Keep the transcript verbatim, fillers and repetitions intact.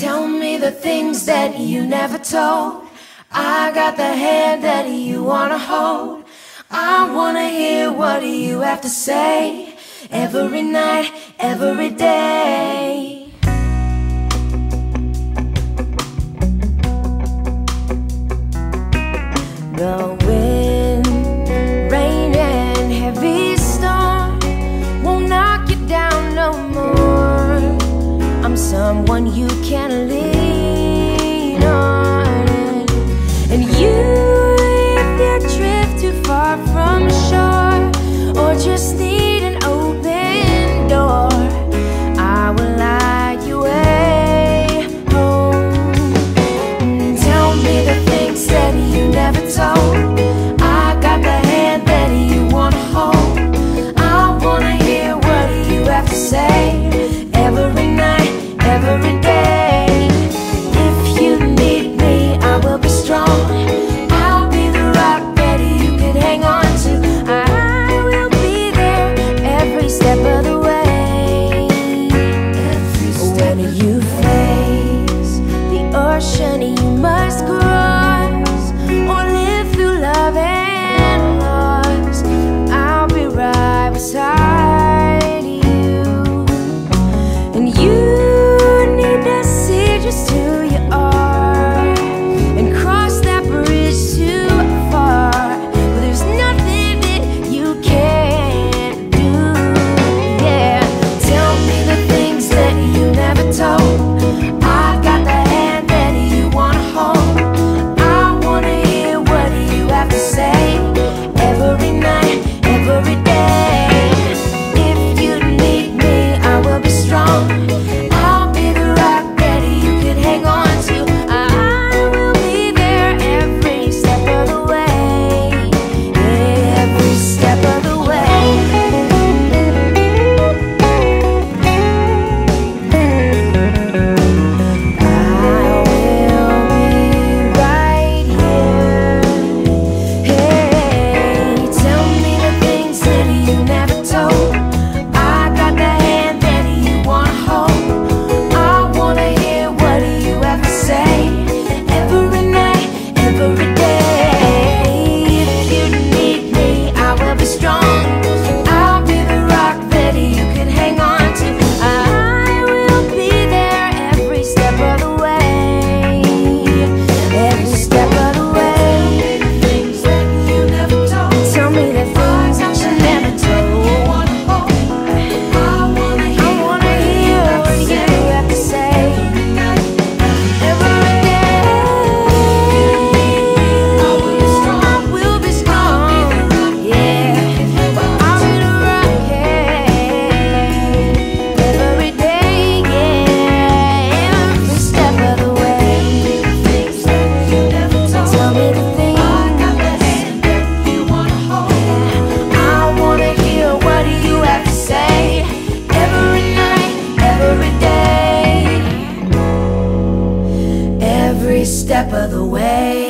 Tell me the things that you never told. I got the hand that you wanna hold. I wanna hear what you have to say. Every night, every day. The wind, rain and heavy storm won't knock you down no more. I'm someone you can lean on. And you, if you drift too far from shore, or just need an open door, I will light your way home. And tell me the things that you never told. I got the hand that you wanna hold. I wanna hear what you have to say. Every night, every day. If you need me, I will be strong. I'll be the rock that you can hang on to. I will be there every step of the way. Every step when you face the ocean, you must grow. Every step of the way.